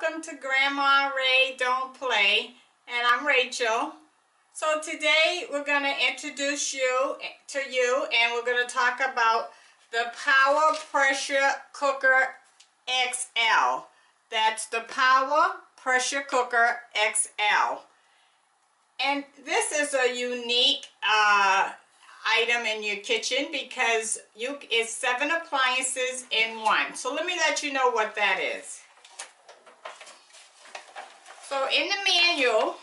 Welcome to Grandma Ray Don't Play, and I'm Rachel. So today we're going to introduce you to you, and we're going to talk about the Power Pressure Cooker XL. That's the Power Pressure Cooker XL. And this is a unique item in your kitchen because it's 7 appliances in one. So let me let you know what that is. So in the manual,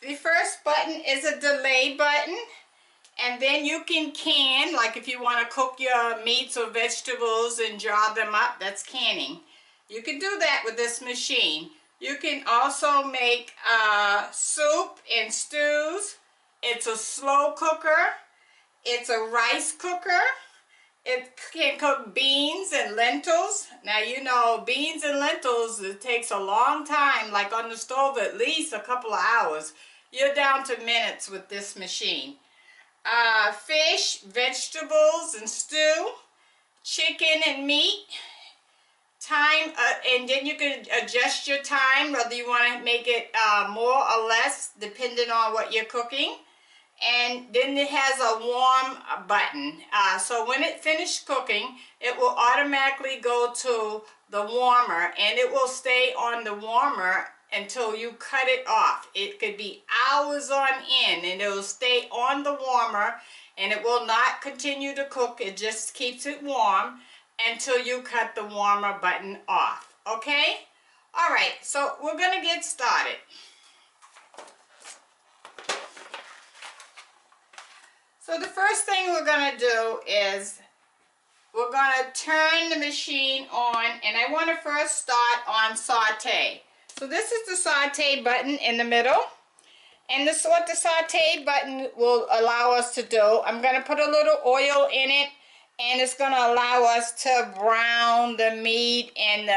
the first button is a delay button, and then you can can, like if you want to cook your meats or vegetables and jar them up, that's canning. You can do that with this machine. You can also make soup and stews. It's a slow cooker. It's a rice cooker. It can cook beans and lentils. Now, you know, beans and lentils, it takes a long time, like on the stove, at least a couple of hours. You're down to minutes with this machine. Fish, vegetables, and stew. Chicken and meat. Time, and then you can adjust your time, whether you want to make it more or less, depending on what you're cooking. And then it has a warm button. So when it finished cooking, it will automatically go to the warmer, and it will stay on the warmer until you cut it off. It could be hours on end, and it will stay on the warmer, and it will not continue to cook. It just keeps it warm until you cut the warmer button off, okay? All right, so we're gonna get started. So the first thing we're gonna do is we're gonna turn the machine on, and I wanna first start on saute. So this is the saute button in the middle, and this is what the saute button will allow us to do. I'm gonna put a little oil in it, and it's going to allow us to brown the meat and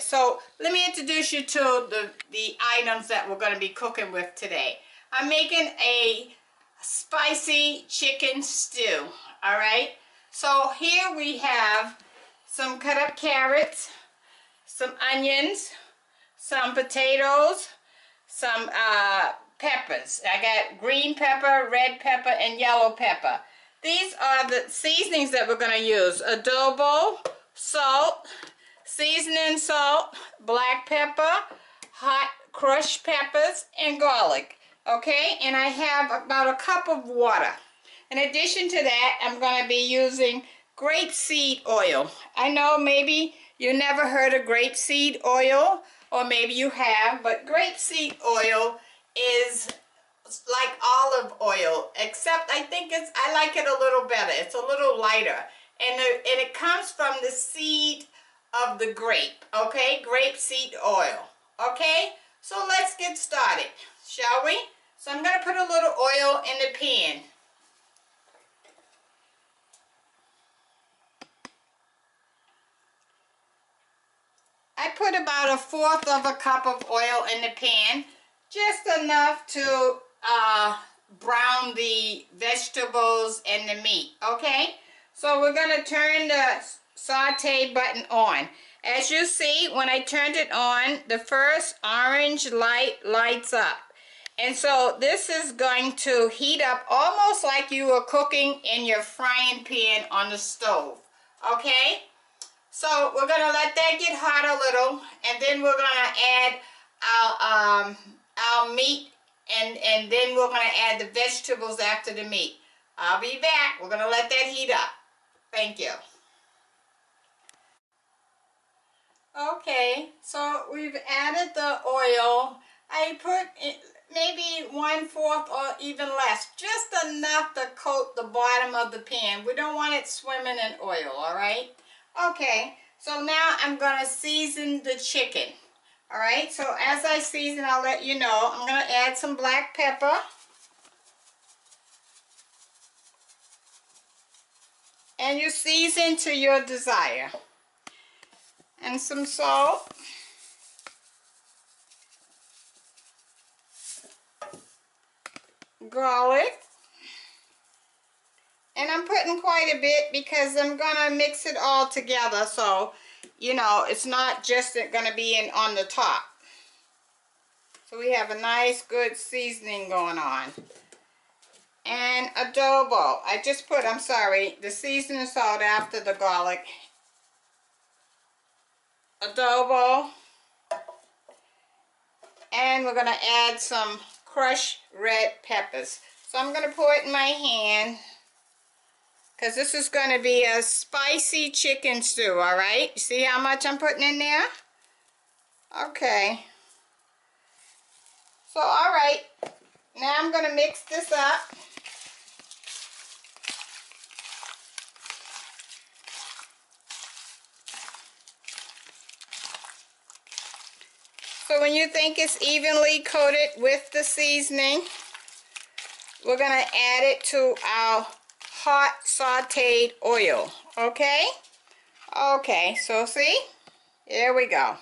so let me introduce you to the items that we're going to be cooking with today. I'm making a spicy chicken stew, all right? So here we have some cut up carrots, some onions, some potatoes, some peppers. I got green pepper, red pepper, and yellow pepper. These are the seasonings that we're going to use. Adobo, salt, seasoning salt, black pepper, hot crushed peppers, and garlic. Okay, and I have about a cup of water. In addition to that, I'm going to be using grapeseed oil. I know maybe you never heard of grapeseed oil, or maybe you have, but grapeseed oil is like olive oil, except I think I like it a little better. It's a little lighter, and it comes from the seed of the grape, okay? Grapeseed oil, okay? So let's get started, shall we? So I'm going to put a little oil in the pan. I put about 1/4 of a cup of oil in the pan, just enough to brown the vegetables and the meat, okay? So we're going to turn the saute button on. As you see, when I turned it on, the first orange light lights up. And so this is going to heat up almost like you were cooking in your frying pan on the stove, okay? So we're going to let that get hot a little, and then we're going to add our meat, and then we're going to add the vegetables after the meat. I'll be back. We're going to let that heat up. Thank you. Okay, so we've added the oil. I put maybe 1/4 or even less, just enough to coat the bottom of the pan. We don't want it swimming in oil, all right? Okay, so now I'm going to season the chicken. All right, so as I season, I'll let you know. I'm going to add some black pepper. And you season to your desire. And some salt. Garlic. And I'm putting quite a bit because I'm going to mix it all together. So you know, it's not just going to be in on the top. So we have a nice good seasoning going on. And adobo. I just put, I'm sorry, the seasoning salt after the garlic. Adobo. And we're going to add some crushed red peppers. So I'm going to pour it in my hand, because this is going to be a spicy chicken stew, all right? You see how much I'm putting in there? Okay. So, all right. Now I'm going to mix this up. So when you think it's evenly coated with the seasoning, we're going to add it to our hot sauteed oil, okay? Okay, so see? There we go.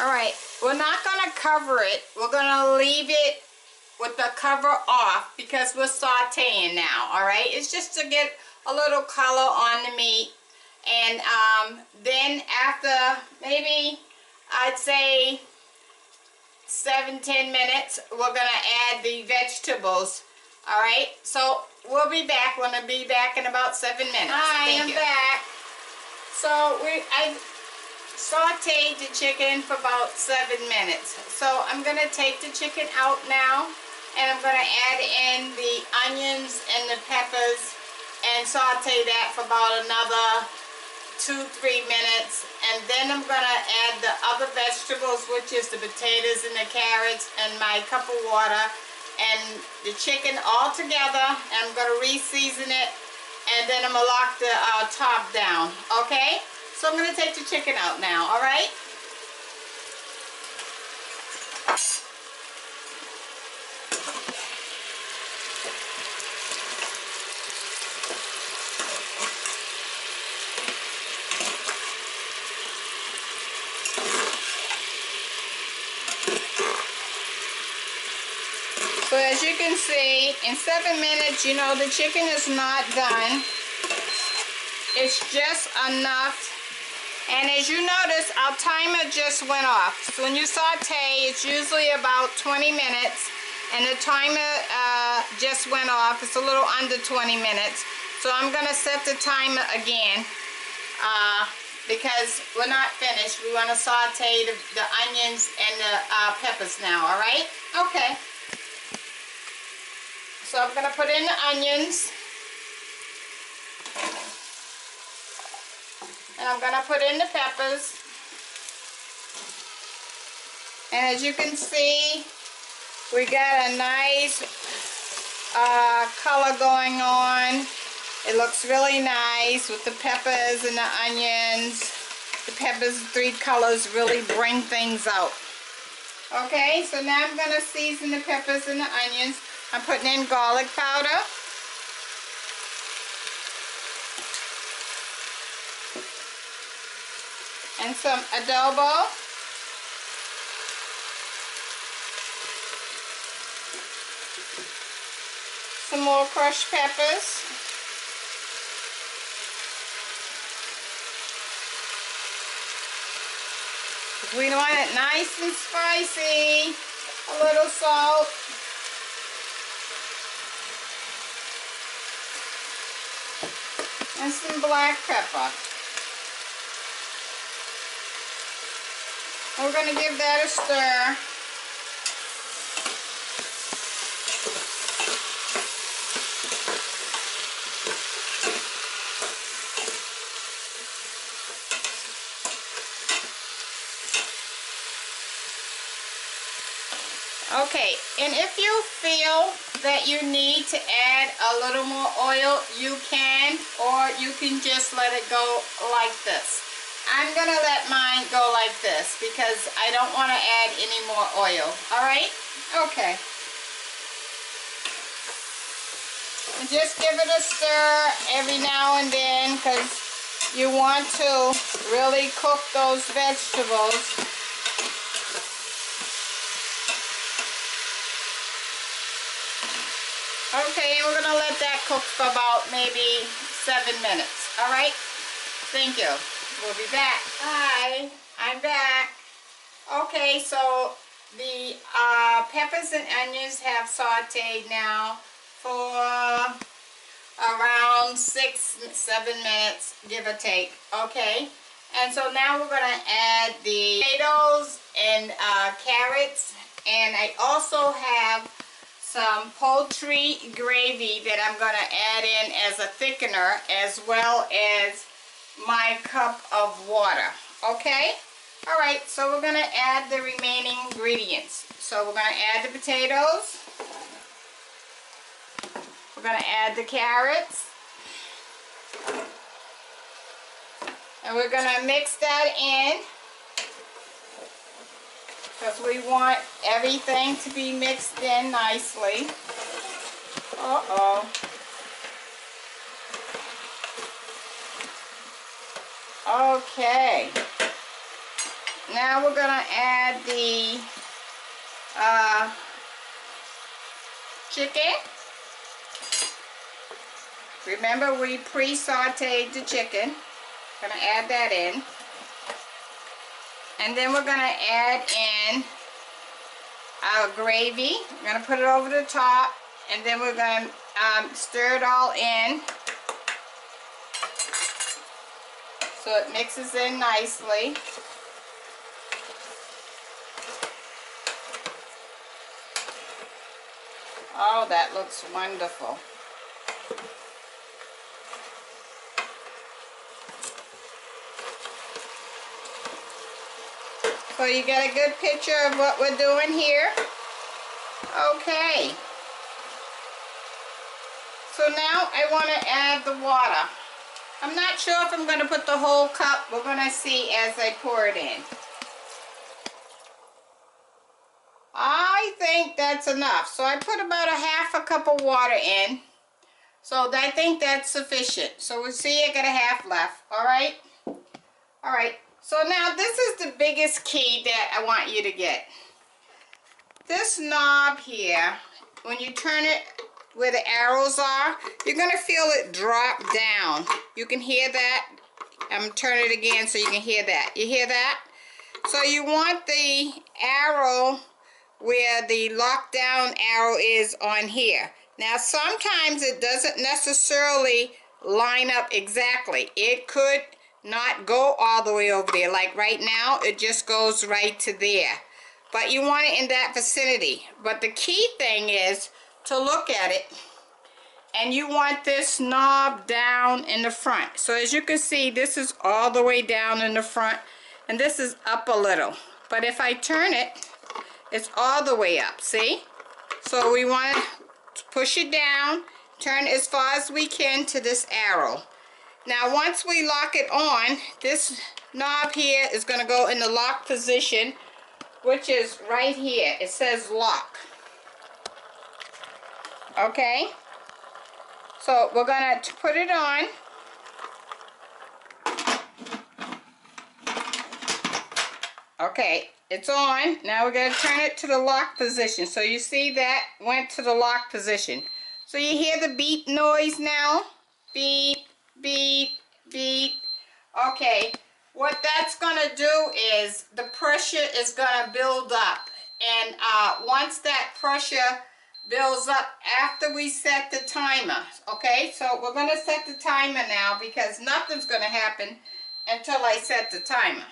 Alright, we're not going to cover it. We're going to leave it with the cover off because we're sauteing now, alright? It's just to get a little color on the meat. And then after maybe, I'd say 7-10 minutes, we're going to add the vegetables, alright? So we'll be back. We're going to be back in about 7 minutes. Hi, I'm back. So I sauteed the chicken for about 7 minutes. So I'm going to take the chicken out now, and I'm going to add in the onions and the peppers and saute that for about another 2-3 minutes. And then I'm going to add the other vegetables, which is the potatoes and the carrots and my cup of water and the chicken all together. And I'm going to re-season it, and then I'm going to lock the top down, okay? So I'm going to take the chicken out now, all right? So as you can see, in 7 minutes, you know, the chicken is not done. It's just enough. And as you notice, our timer just went off. So when you saute, it's usually about 20 minutes. And the timer just went off. It's a little under 20 minutes. So I'm going to set the timer again because we're not finished. We want to saute the onions and the peppers now, all right? Okay. So I'm going to put in the onions. And I'm going to put in the peppers. And as you can see, we got a nice color going on. It looks really nice with the peppers and the onions. The peppers, 3 colors, really bring things out. Okay, so now I'm going to season the peppers and the onions. I'm putting in garlic powder. And some adobo. Some more crushed peppers. We want it nice and spicy. A little salt. And some black pepper. We're going to give that a stir. Okay, and if you feel that you need to add a little more oil, you can, or you can just let it go like this. I'm going to let mine go like this because I don't want to add any more oil. All right? Okay. And just give it a stir every now and then, because you want to really cook those vegetables. Okay, we're gonna let that cook for about maybe 7 minutes. All right, thank you. We'll be back. Hi, I'm back. Okay, so the peppers and onions have sauteed now for around 6-7 minutes, give or take. Okay, and so now we're gonna add the potatoes and carrots, and I also have some poultry gravy that I'm gonna add in as a thickener, as well as my cup of water. Okay, all right, so we're gonna add the remaining ingredients. So we're gonna add the potatoes, we're going to add the carrots, and we're going to mix that in, because we want everything to be mixed in nicely. Okay, now we're going to add the chicken. Remember, we pre-sauteed the chicken. Gonna add that in. And then we're gonna add in our gravy. We're gonna put it over the top, and then we're gonna stir it all in, so it mixes in nicely. Oh, that looks wonderful. So you get a good picture of what we're doing here. Okay. So now I want to add the water. I'm not sure if I'm going to put the whole cup. We're going to see as I pour it in. I think that's enough. So I put about ½ cup of water in. So I think that's sufficient. So we'll see, I got a half left. All right. All right. So now this is the biggest key that I want you to get. This knob here, when you turn it where the arrows are, you're going to feel it drop down. You can hear that. I'm turning it again so you can hear that. You hear that? So you want the arrow where the lockdown arrow is on here. Now sometimes it doesn't necessarily line up exactly. It could not go all the way over there. Like right now, it just goes right to there. But you want it in that vicinity. But the key thing is to look at it, and you want this knob down in the front. So as you can see, this is all the way down in the front, and this is up a little. But if I turn it, it's all the way up, see? So we want to push it down, turn as far as we can to this arrow. Now once we lock it on, this knob here is going to go in the lock position, which is right here. It says lock. Okay? So we're going to put it on. Okay, it's on. Now we're going to turn it to the lock position. So you see that went to the lock position. So you hear the beep noise now? Beep. Beep, beep. Okay, what that's going to do is the pressure is going to build up. And once that pressure builds up, after we set the timer, okay? So we're going to set the timer now, because nothing's going to happen until I set the timer.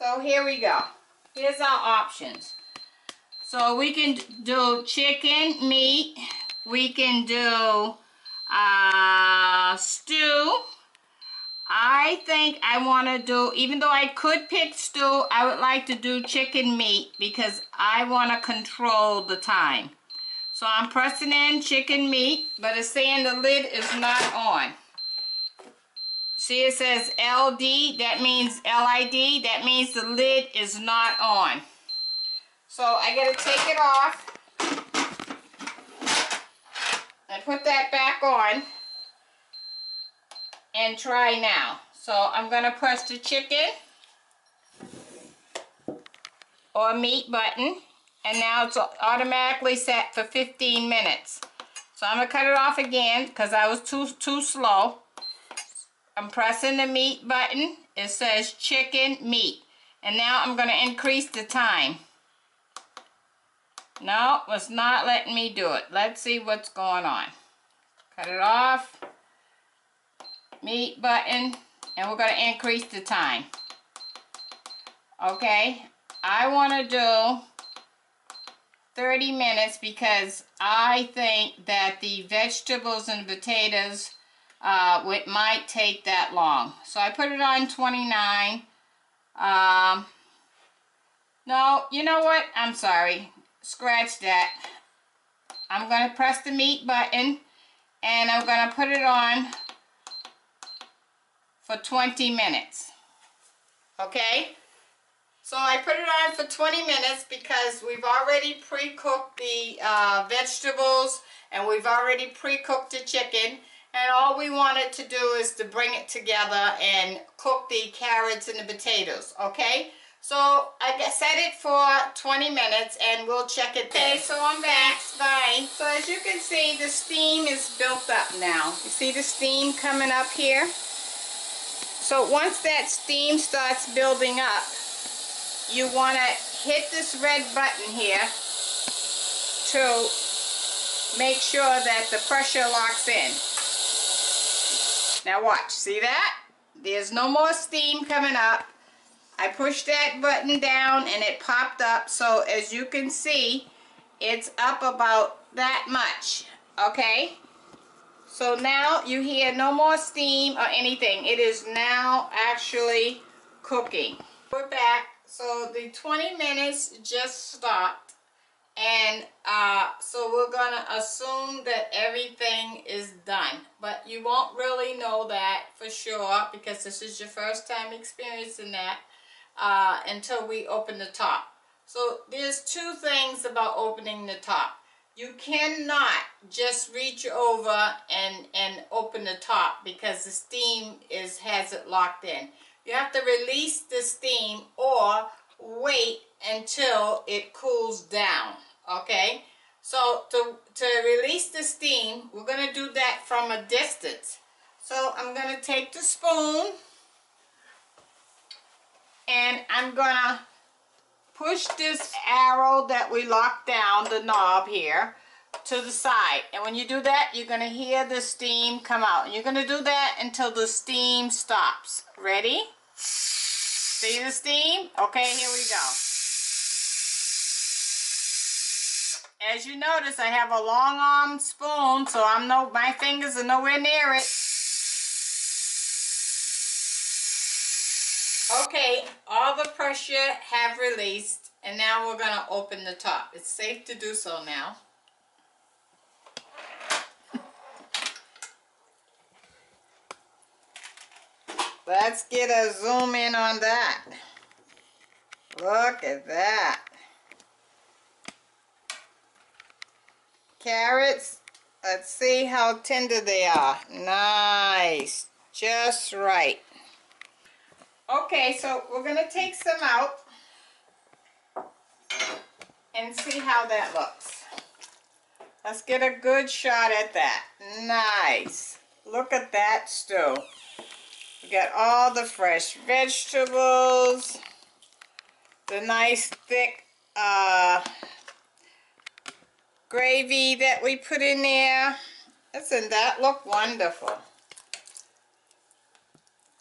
So here we go. Here's our options. So we can do chicken, meat. We can do stew. I think I want to do, even though I could pick stew, I would like to do chicken meat, because I want to control the time. So I'm pressing in chicken meat, but it's saying the lid is not on. See, it says LD, that means LID, that means the lid is not on. So I gotta take it off. and put that back on and try now. So I'm going to press the chicken or meat button, and now it's automatically set for 15 minutes. So I'm going to cut it off again because I was too slow. I'm pressing the meat button. It says chicken meat. And now I'm going to increase the time. No, it's not letting me do it. Let's see what's going on. Cut it off. Meat button. And we're going to increase the time. Okay. I want to do 30 minutes because I think that the vegetables and potatoes it might take that long. So I put it on 29. No, you know what? I'm sorry. Scratch that. I'm going to press the meat button and I'm going to put it on for 20 minutes. Okay? So I put it on for 20 minutes because we've already pre-cooked the vegetables and we've already pre-cooked the chicken. And all we wanted to do is to bring it together and cook the carrots and the potatoes, okay? So I set it for 20 minutes and we'll check it then. Okay, so I'm back. Bye. So as you can see, the steam is built up now. You see the steam coming up here? So once that steam starts building up, you want to hit this red button here to make sure that the pressure locks in. Now watch, see that? There's no more steam coming up. I pushed that button down and it popped up. So as you can see, it's up about that much, okay? So now you hear no more steam or anything. It is now actually cooking. We're back. So the 20 minutes just stopped. And so we're going to assume that everything is done. But you won't really know that for sure because this is your first time experiencing that until we open the top. So there's two things about opening the top. You cannot just reach over and open the top because the steam has it locked in. You have to release the steam or wait until it cools down, okay? So to release the steam, we're going to do that from a distance. So I'm going to take the spoon and I'm going to push this arrow that we locked down, the knob here, to the side. And when you do that, you're going to hear the steam come out. And you're going to do that until the steam stops. Ready? See the steam? Okay, here we go. As you notice, I have a long arm spoon, so my fingers are nowhere near it. Okay, all the pressure have released, and now we're going to open the top. It's safe to do so now. Let's get a zoom in on that. Look at that. Carrots, let's see how tender they are. Nice, just right. Okay, so we're going to take some out and see how that looks. Let's get a good shot at that. Nice. Look at that stew. We got all the fresh vegetables, the nice thick gravy that we put in there. Doesn't that look wonderful?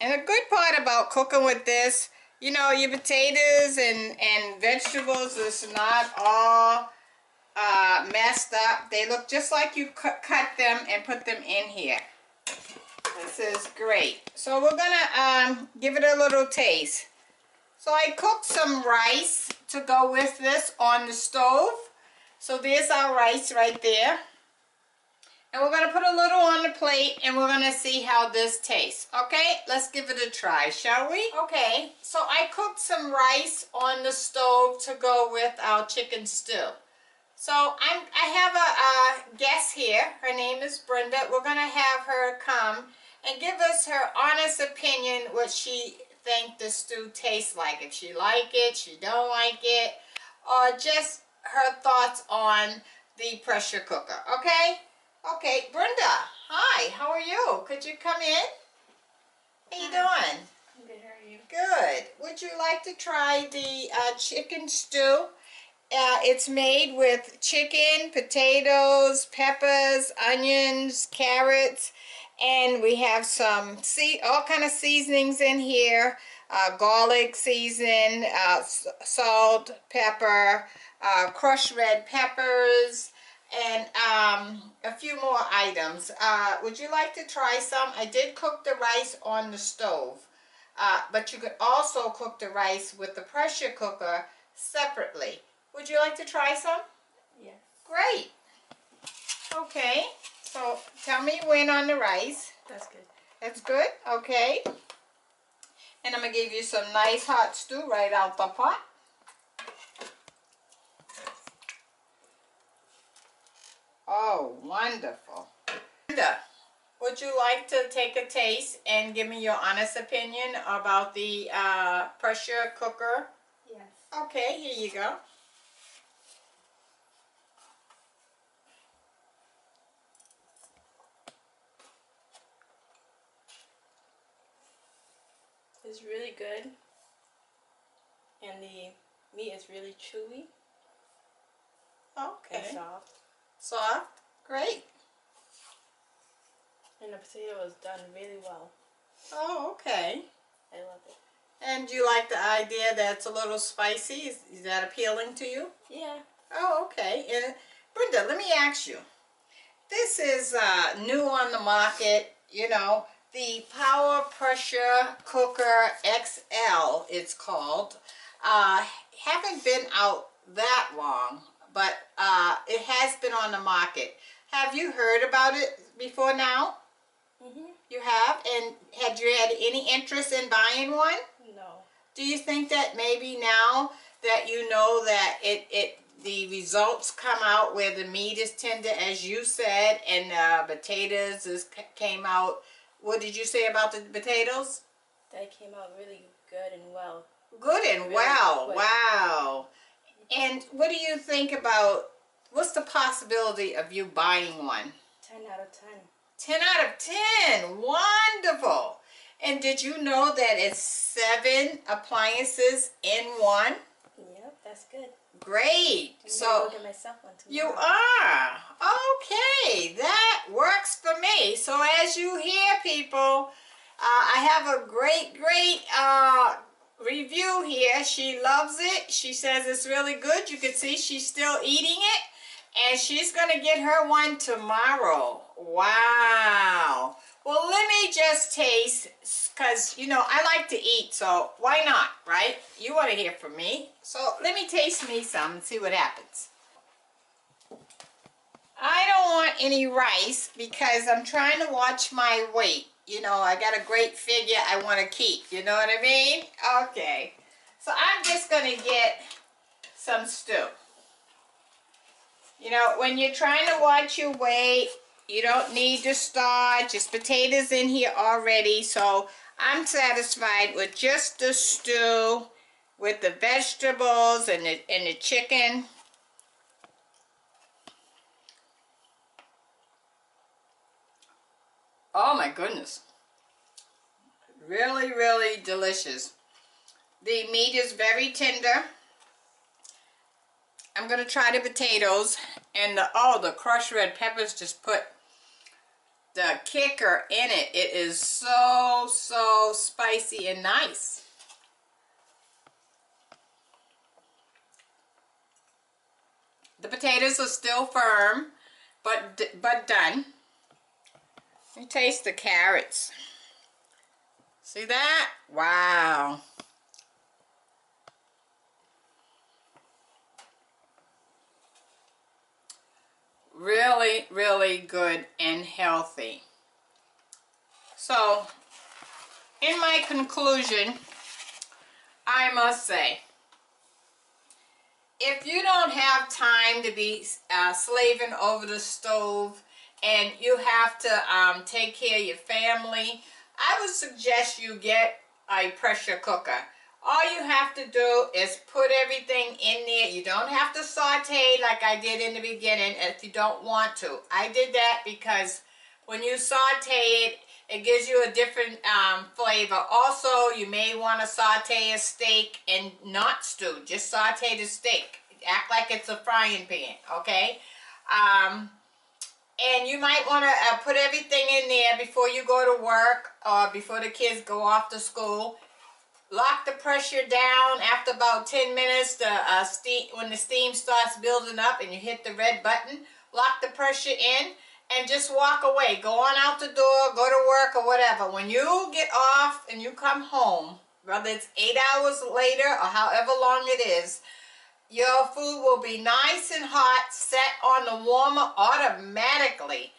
And a good part about cooking with this, you know, your potatoes and vegetables is not all messed up. They look just like you cut them and put them in here. This is great. So we're gonna give it a little taste. So I cooked some rice to go with this on the stove. So there's our rice right there. And we're going to put a little on the plate and we're going to see how this tastes. Okay, let's give it a try, shall we? Okay, so I cooked some rice on the stove to go with our chicken stew. So I have a guest here. Her name is Brenda. We're going to have her come and give us her honest opinion what she thinks the stew tastes like. If she likes it, she don't like it, or just her thoughts on the pressure cooker. Okay? Okay, Brenda. Hi, how are you? Could you come in? How you doing? I'm good, how are you? Good. Would you like to try the chicken stew? It's made with chicken, potatoes, peppers, onions, carrots, and we have some all kind of seasonings in here. Garlic season, salt, pepper, crushed red peppers, and a few more items. Would you like to try some? I did cook the rice on the stove, but you could also cook the rice with the pressure cooker separately. Would you like to try some? Yes. Great. Okay. So tell me when on the rice. That's good. That's good? Okay. And I'm going to give you some nice hot stew right out the pot. Oh, wonderful. Brenda, would you like to take a taste and give me your honest opinion about the pressure cooker? Yes. Okay, here you go. It's really good, and the meat is really chewy. Okay. And soft. Soft? Great. And the potato was done really well. Oh, okay. I love it. And do you like the idea that it's a little spicy? Is that appealing to you? Yeah. Oh, okay. And Brenda, let me ask you. This is new on the market, you know. The Power Pressure Cooker XL, it's called. Haven't been out that long, but it has been on the market. Have you heard about it before now? Mm-hmm. You have? And had you had any interest in buying one? No. Do you think that maybe now that you know that the results come out where the meat is tender, as you said, and the potatoes came out? What did you say about the potatoes? They came out really good and well. Good and really well. Quick. Wow. And what do you think about, what's the possibility of you buying one? 10 out of 10. 10 out of 10. Wonderful. And did you know that it's 7 appliances in one? Yep, that's good. Great. I'm so look at myself one tomorrow. You are. Okay, that works for me. So as you hear, people, I have a great review here. She loves it. She says it's really good. You can see she's still eating it, and she's gonna get her one tomorrow. Wow. Well, let me just taste, because, you know, I like to eat, so why not, right? You want to hear from me. So let me taste me some and see what happens. I don't want any rice because I'm trying to watch my weight. You know, I got a great figure I want to keep, you know what I mean? Okay. So I'm just going to get some stew. You know, when you're trying to watch your weight, you don't need to starch. There's potatoes in here already, so I'm satisfied with just the stew with the vegetables and the chicken. Oh my goodness. Really, really delicious. The meat is very tender. I'm going to try the potatoes and the crushed red peppers just put the kicker in it. It is so, so spicy and nice. The potatoes are still firm, but done. You taste the carrots. See that? Wow. Really, really good and healthy. So, in my conclusion, I must say, if you don't have time to be slaving over the stove and you have to take care of your family, I would suggest you get a pressure cooker. All you have to do is put everything in there. You don't have to saute like I did in the beginning if you don't want to. I did that because when you saute it, it gives you a different flavor. Also, you may want to saute a steak and not stew. Just saute the steak. Act like it's a frying pan, okay? And you might want to put everything in there before you go to work or before the kids go off to school. Lock the pressure down. After about 10 minutes, when the steam starts building up and you hit the red button, lock the pressure in and just walk away. Go on out the door, go to work or whatever. When you get off and you come home, whether it's 8 hours later or however long it is, your food will be nice and hot, set on the warmer automatically.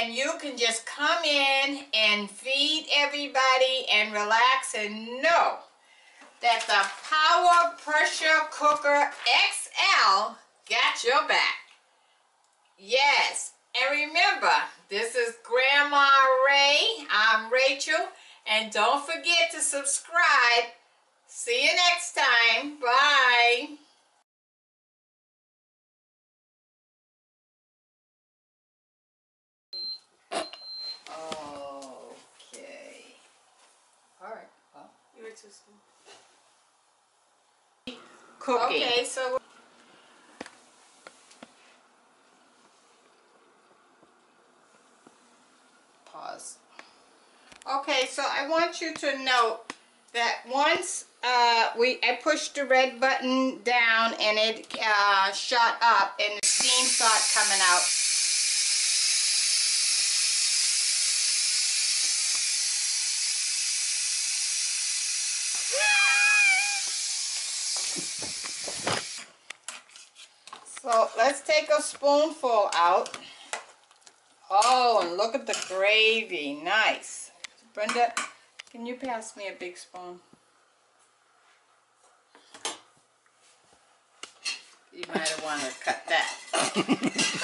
And you can just come in and feed everybody and relax and know that the Power Pressure Cooker XL got your back. Yes. And remember, this is Grandma Ray. I'm Rachel. And don't forget to subscribe. See you next time. Bye. Okay. All right. Well, you were too slow. Cooking. Okay, so. Okay, so I want you to note that once I pushed the red button down and it shot up and the steam started coming out. So let's take a spoonful out. Oh, and look at the gravy. Nice. Brenda, can you pass me a big spoon? You might have wanted to cut that.